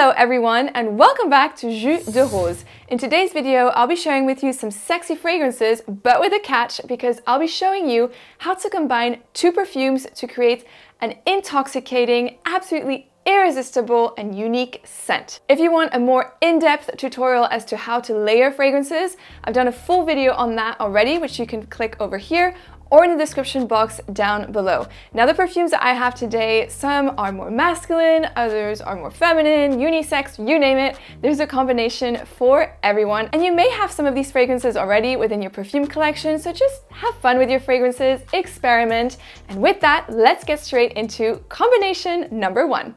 Hello everyone and welcome back to Jus de Rose. In today's video I'll be sharing with you some sexy fragrances but with a catch because I'll be showing you how to combine two perfumes to create an intoxicating, absolutely irresistible and unique scent. If you want a more in-depth tutorial as to how to layer fragrances, I've done a full video on that already which you can click over here or in the description box down below. Now the perfumes that I have today, some are more masculine, others are more feminine, unisex, you name it, there's a combination for everyone. And you may have some of these fragrances already within your perfume collection, so just have fun with your fragrances, experiment, and with that, let's get straight into combination number one.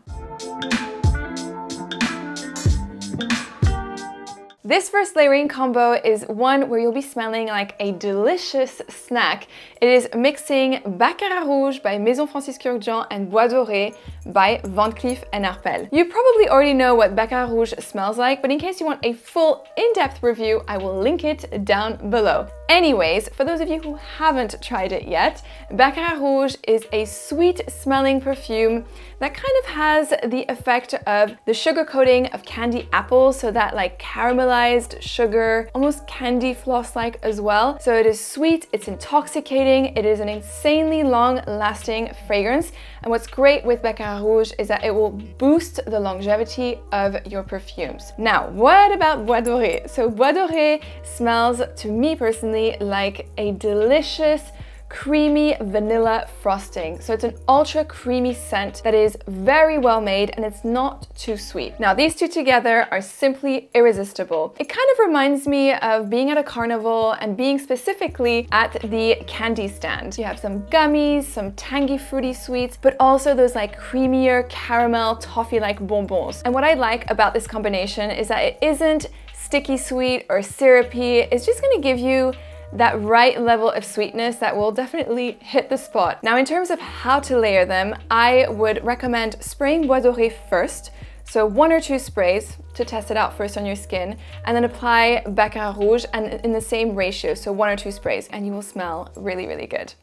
This first layering combo is one where you'll be smelling like a delicious snack. It is mixing Baccarat Rouge by Maison Francis Kurkdjian and Bois Doré by Van Cleef & Arpels. You probably already know what Baccarat Rouge smells like, but in case you want a full in-depth review, I will link it down below. Anyways, for those of you who haven't tried it yet, Baccarat Rouge is a sweet-smelling perfume that kind of has the effect of the sugar coating of candy apples, so that like caramelized sugar, almost candy floss-like as well. So it is sweet, it's intoxicating, it is an insanely long-lasting fragrance. And what's great with Baccarat Rouge is that it will boost the longevity of your perfumes. Now, what about Bois Doré? So Bois Doré smells, to me personally, like a delicious creamy vanilla frosting. So it's an ultra creamy scent that is very well made and it's not too sweet. Now these two together are simply irresistible. It kind of reminds me of being at a carnival and being specifically at the candy stand. You have some gummies, some tangy fruity sweets, but also those like creamier caramel toffee-like bonbons. And what I like about this combination is that it isn't sticky sweet or syrupy. It's just gonna give you that right level of sweetness that will definitely hit the spot. Now in terms of how to layer them, I would recommend spraying Bois Doré first, so 1 or 2 sprays to test it out first on your skin, and then apply Baccarat Rouge and in the same ratio, so 1 or 2 sprays, and you will smell really, really good.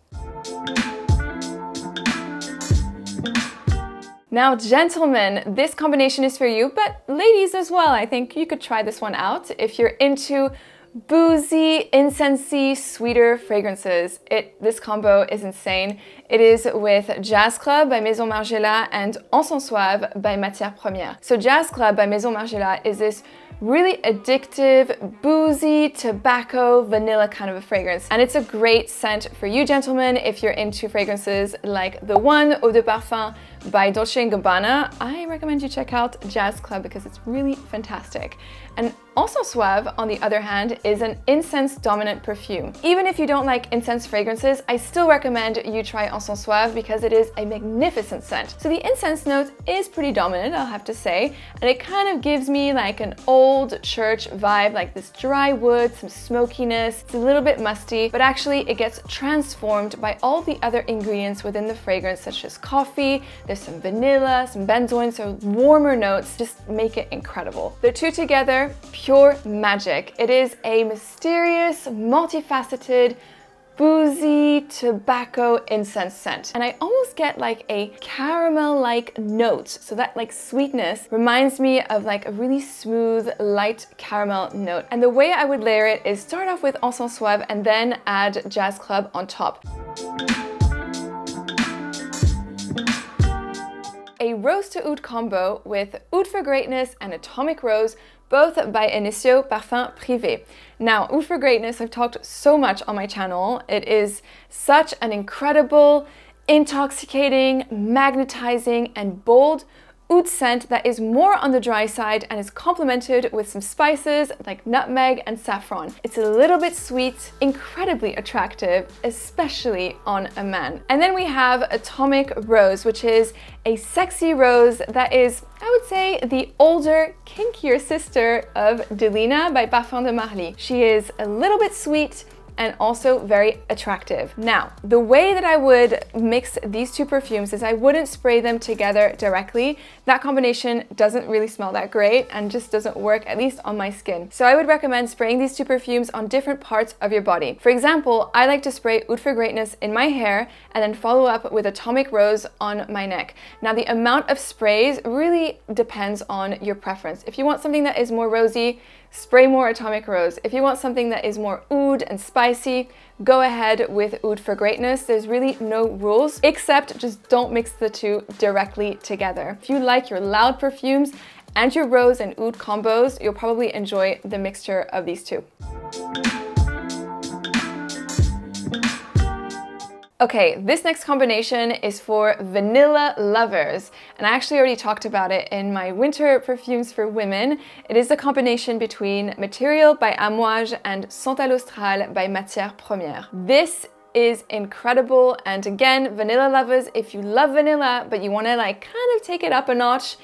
Now gentlemen, this combination is for you, but ladies as well, I think you could try this one out if you're into boozy, incensey, sweeter fragrances. This combo is insane. It is with Jazz Club by Maison Margiela and Encens Suave by Matière Première. So Jazz Club by Maison Margiela is this really addictive, boozy, tobacco, vanilla kind of a fragrance. And it's a great scent for you gentlemen if you're into fragrances like the one Eau de Parfum by Dolce & Gabbana. I recommend you check out Jazz Club because it's really fantastic. And Encens Suave, on the other hand, is an incense-dominant perfume. Even if you don't like incense fragrances, I still recommend you try Encens Suave because it is a magnificent scent. So the incense note is pretty dominant, I'll have to say, and it kind of gives me like an old church vibe, like this dry wood, some smokiness. It's a little bit musty, but actually it gets transformed by all the other ingredients within the fragrance, such as coffee, there's some vanilla, some benzoin, so warmer notes just make it incredible. The two together, pure magic. It is a mysterious, multifaceted, boozy tobacco incense scent. And I almost get like a caramel-like note. So that like sweetness reminds me of like a really smooth, light caramel note. And the way I would layer it is start off with Encens Suave and then add Jazz Club on top. A Rose to Oud combo with Oud for Greatness and Atomic Rose, both by Initio Parfum Privé. Now, Oud for Greatness, I've talked so much on my channel. It is such an incredible, intoxicating, magnetizing, and bold oud scent that is more on the dry side and is complemented with some spices like nutmeg and saffron. It's a little bit sweet, incredibly attractive, especially on a man. And then we have Atomic Rose, which is a sexy rose that is, I would say, the older, kinkier sister of Delina by Parfums de Marly. She is a little bit sweet, and also very attractive. Now, the way that I would mix these two perfumes is I wouldn't spray them together directly. That combination doesn't really smell that great and just doesn't work, at least on my skin. So I would recommend spraying these two perfumes on different parts of your body. For example, I like to spray Oud for Greatness in my hair and then follow up with Atomic Rose on my neck. Now, the amount of sprays really depends on your preference. If you want something that is more rosy, spray more Atomic Rose. If you want something that is more oud and spicy, go ahead with Oud for Greatness. There's really no rules, except just don't mix the two directly together. If you like your loud perfumes and your rose and oud combos, you'll probably enjoy the mixture of these two. Okay, this next combination is for vanilla lovers, and I actually already talked about it in my winter perfumes for women. It is a combination between Material by Amouage and Santal Austral by Matière Première. This is incredible, and again, vanilla lovers, if you love vanilla but you want to like kind of take it up a notch,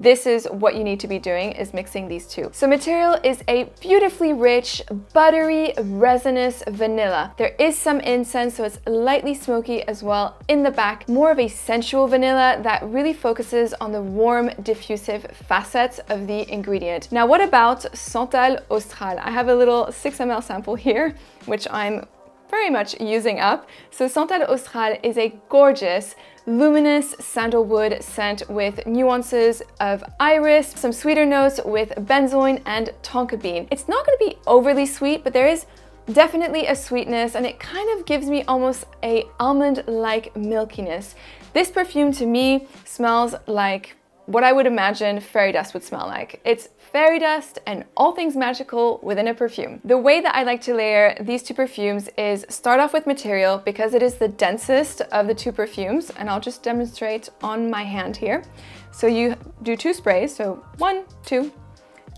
this is what you need to be doing, is mixing these two. So Material is a beautifully rich, buttery, resinous vanilla. There is some incense, so it's lightly smoky as well in the back. More of a sensual vanilla that really focuses on the warm, diffusive facets of the ingredient. Now, what about Santal Austral? I have a little 6 ml sample here, which I'm very much using up. So Santal Austral is a gorgeous, luminous sandalwood scent with nuances of iris, some sweeter notes with benzoin and tonka bean. It's not going to be overly sweet, but there is definitely a sweetness, and it kind of gives me almost a almond-like milkiness. This perfume to me smells like what I would imagine fairy dust would smell like. It's fairy dust and all things magical within a perfume. The way that I like to layer these two perfumes is start off with Material because it is the densest of the two perfumes, and I'll just demonstrate on my hand here. So you do two sprays, so 1, 2,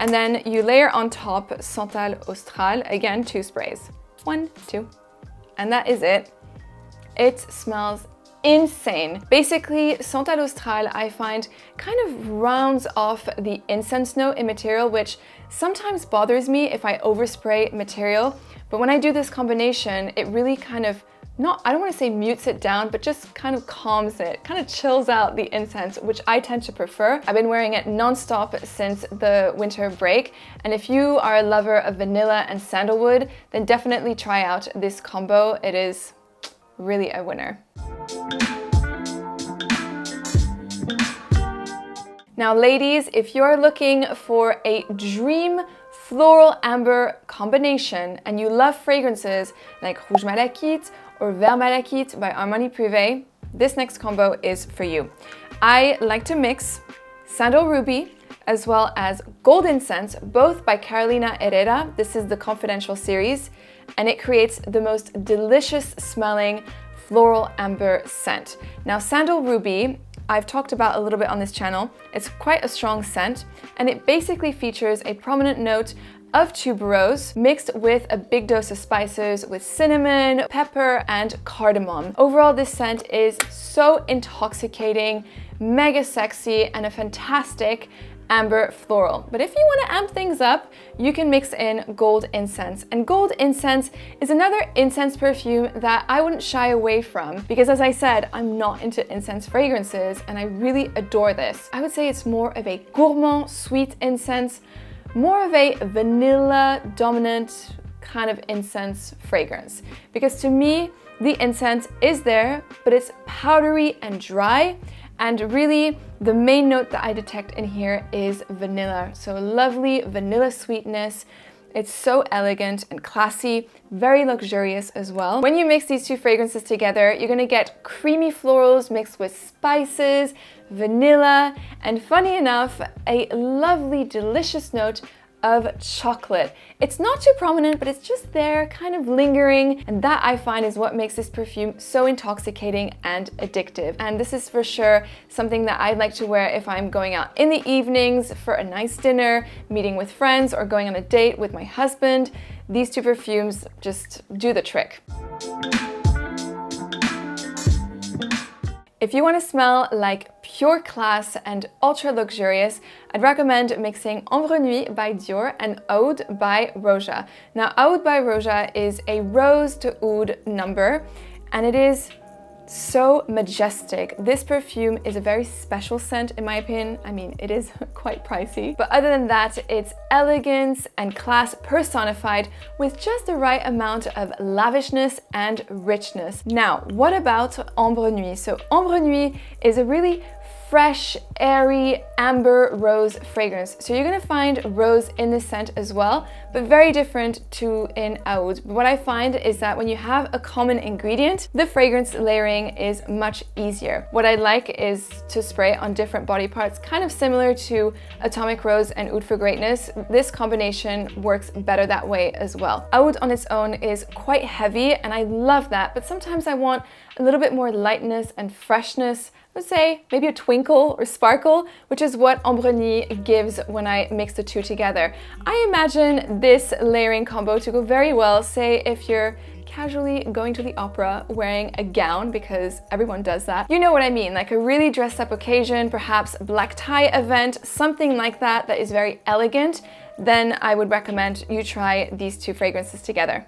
and then you layer on top Santal Austral, again 2 sprays, 1, 2, and that is it. It smells insane. Basically, Santal Austral, I find, kind of rounds off the incense note in Material, which sometimes bothers me if I overspray Material. But when I do this combination, it really kind of, I don't want to say mutes it down, but just kind of calms it, kind of chills out the incense, which I tend to prefer. I've been wearing it non-stop since the winter break, and if you are a lover of vanilla and sandalwood, then definitely try out this combo. It is really a winner. Now, ladies, if you're looking for a dream floral amber combination and you love fragrances like Rouge Malakite or Vert Malakite by Armani Privé, this next combo is for you. I like to mix Sandal Ruby as well as Gold Incense, both by Carolina Herrera. This is the Confidential series, and it creates the most delicious smelling floral amber scent. Now, Sandal Ruby, I've talked about a little bit on this channel. It's quite a strong scent, and it basically features a prominent note of tuberose mixed with a big dose of spices with cinnamon, pepper, and cardamom. Overall, this scent is so intoxicating, mega sexy, and a fantastic amber floral. But if you want to amp things up, you can mix in Gold Incense. And Gold Incense is another incense perfume that I wouldn't shy away from because, as I said, I'm not into incense fragrances, and I really adore this. I would say it's more of a gourmand sweet incense, more of a vanilla dominant kind of incense fragrance, because to me the incense is there, but it's powdery and dry. And really, the main note that I detect in here is vanilla. So lovely vanilla sweetness. It's so elegant and classy, very luxurious as well. When you mix these two fragrances together, you're gonna get creamy florals mixed with spices, vanilla, and funny enough, a lovely, delicious note of chocolate. It's not too prominent, but it's just there, kind of lingering, and that I find is what makes this perfume so intoxicating and addictive. And this is for sure something that I'd like to wear if I'm going out in the evenings for a nice dinner, meeting with friends, or going on a date with my husband. These two perfumes just do the trick. If you want to smell like pure class and ultra luxurious, I'd recommend mixing Ambre Nuit by Dior and Oud by Roja. Now, Oud by Roja is a rose to oud number, and it is so majestic. This perfume is a very special scent in my opinion. I mean, it is quite pricey, but other than that, it's elegance and class personified with just the right amount of lavishness and richness. Now, what about Ambre Nuit? So Ambre Nuit is a really fresh, airy, amber rose fragrance. So you're gonna find rose in this scent as well, but very different to in Oud. But what I find is that when you have a common ingredient, the fragrance layering is much easier. What I like is to spray on different body parts, kind of similar to Atomic Rose and Oud for Greatness. This combination works better that way as well. Oud on its own is quite heavy, and I love that, but sometimes I want a little bit more lightness and freshness, let's say maybe a twinkle or sparkle, which is what Ambre Nuit gives when I mix the two together. I imagine this layering combo to go very well, say if you're casually going to the opera wearing a gown, because everyone does that. You know what I mean, like a really dressed up occasion, perhaps black tie event, something like that that is very elegant, then I would recommend you try these two fragrances together.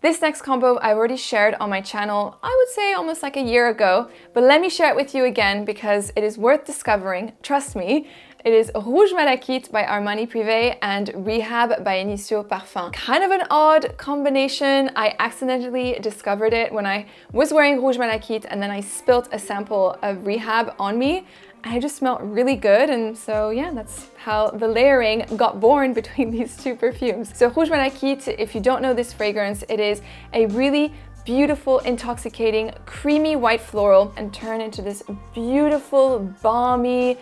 This next combo I've already shared on my channel, I would say almost like a year ago, but let me share it with you again because it is worth discovering, trust me. It is Rouge Malakite by Armani Privé and Rehab by Initio Parfum. Kind of an odd combination. I accidentally discovered it when I was wearing Rouge Malakite, and then I spilt a sample of Rehab on me. I just smelled really good, and so yeah, that's how the layering got born between these two perfumes. So Rouge Malakite, if you don't know this fragrance, it is a really beautiful, intoxicating, creamy white floral and turn into this beautiful, balmy,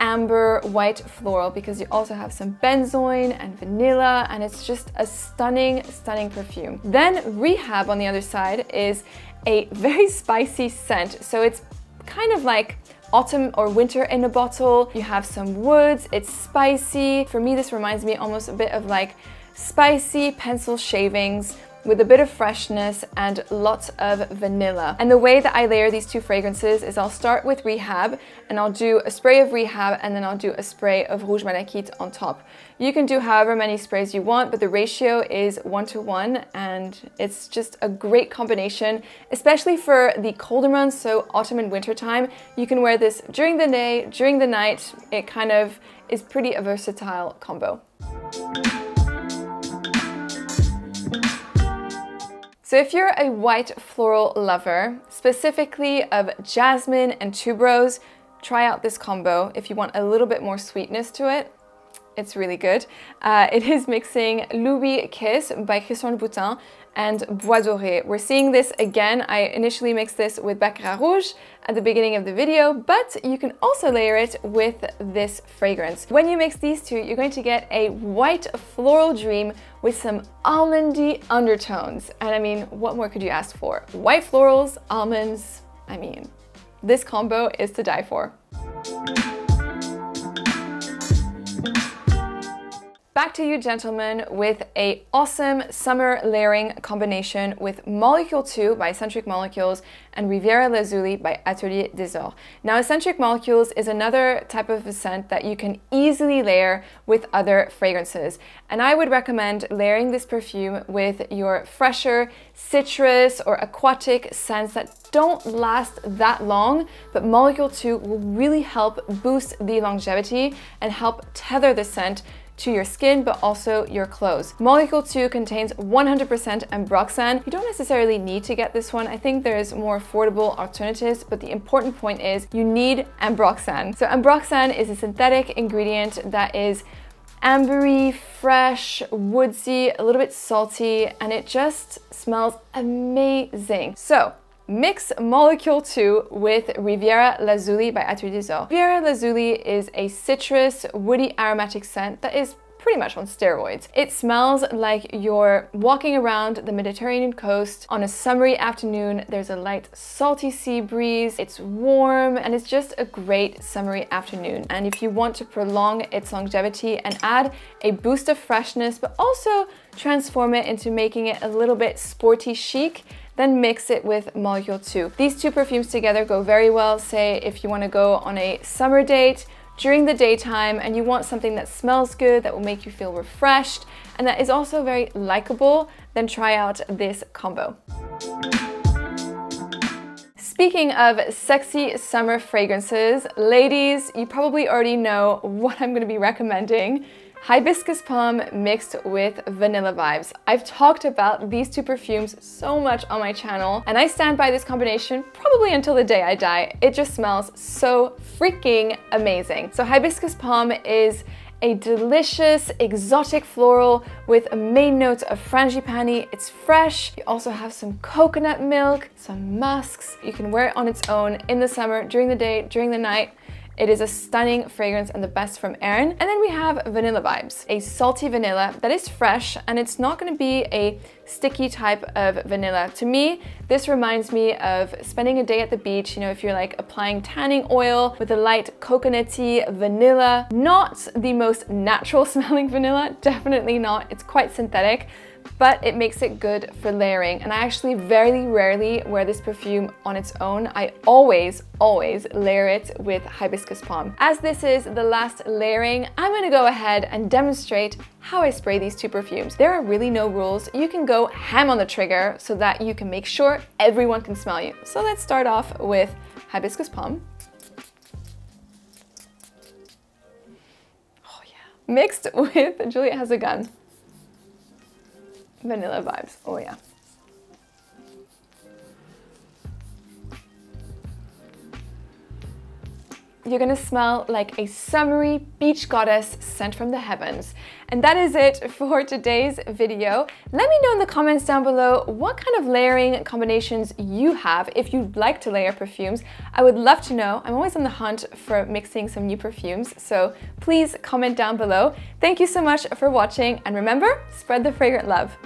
amber white floral, because you also have some benzoin and vanilla, and it's just a stunning, stunning perfume. Then Rehab on the other side is a very spicy scent, so it's kind of like autumn or winter in a bottle. You have some woods, it's spicy. For me, this reminds me almost a bit of like spicy pencil shavings with a bit of freshness and lots of vanilla. And the way that I layer these two fragrances is I'll start with Rehab, and I'll do a spray of Rehab, and then I'll do a spray of Rouge Malakite on top. You can do however many sprays you want, but the ratio is 1:1, and it's just a great combination, especially for the colder months, so autumn and winter time. You can wear this during the day, during the night. It kind of is pretty a versatile combo. So if you're a white floral lover, specifically of jasmine and tuberose, try out this combo. If you want a little bit more sweetness to it, it's really good. It is mixing Loubikiss by Christian Boutin and Bois Doré. We're seeing this again. I initially mixed this with Baccarat Rouge at the beginning of the video, but you can also layer it with this fragrance. When you mix these two, you're going to get a white floral dream with some almondy undertones. And I mean, what more could you ask for? White florals, almonds, I mean, this combo is to die for. Back to you, gentlemen, with an awesome summer layering combination with Molecule 2 by Eccentric Molecules and Riviera Lazuli by Atelier des Ors. Now, Eccentric Molecules is another type of scent that you can easily layer with other fragrances. And I would recommend layering this perfume with your fresher citrus or aquatic scents that don't last that long, but Molecule 2 will really help boost the longevity and help tether the scent to your skin, but also your clothes. Molecule 2 contains 100% ambroxan. You don't necessarily need to get this one. I think there's more affordable alternatives, but the important point is you need ambroxan. So ambroxan is a synthetic ingredient that is ambery, fresh, woodsy, a little bit salty, and it just smells amazing. So mix Molecule 2 with Riviera Lazuli by Atelier des Ors. Riviera Lazuli is a citrus, woody aromatic scent that is pretty much on steroids. It smells like you're walking around the Mediterranean coast on a summery afternoon. There's a light salty sea breeze, it's warm, and it's just a great summery afternoon. And if you want to prolong its longevity and add a boost of freshness, but also transform it into making it a little bit sporty chic, then mix it with Molecule 2. These two perfumes together go very well, say if you want to go on a summer date during the daytime and you want something that smells good, that will make you feel refreshed, and that is also very likable, then try out this combo. Speaking of sexy summer fragrances, ladies, you probably already know what I'm going to be recommending. Hibiscus Palm mixed with Vanilla Vibes. I've talked about these two perfumes so much on my channel, and I stand by this combination probably until the day I die. It just smells so freaking amazing. So Hibiscus Palm is a delicious exotic floral with main notes of frangipani. It's fresh. You also have some coconut milk, some musks. You can wear it on its own in the summer, during the day, during the night. It is a stunning fragrance and the best from Erin. And then we have Vanilla Vibes, a salty vanilla that is fresh, and it's not going to be a sticky type of vanilla. To me, this reminds me of spending a day at the beach, you know, if you're like applying tanning oil with a light coconutty vanilla. Not the most natural smelling vanilla, definitely not. It's quite synthetic, but it makes it good for layering. And I actually very rarely wear this perfume on its own. I always layer it with Hibiscus Palm. As this is the last layering, I'm gonna go ahead and demonstrate how I spray these two perfumes. There are really no rules. You can go ham on the trigger so that you can make sure everyone can smell you. So let's start off with Hibiscus Palm. Oh yeah. Mixed with Juliet Has a Gun. Vanilla Vibes, oh yeah. You're gonna smell like a summery beach goddess sent from the heavens. And that is it for today's video. Let me know in the comments down below what kind of layering combinations you have. If you'd like to layer perfumes, I would love to know. I'm always on the hunt for mixing some new perfumes, so please comment down below. Thank you so much for watching, and remember, spread the fragrant love.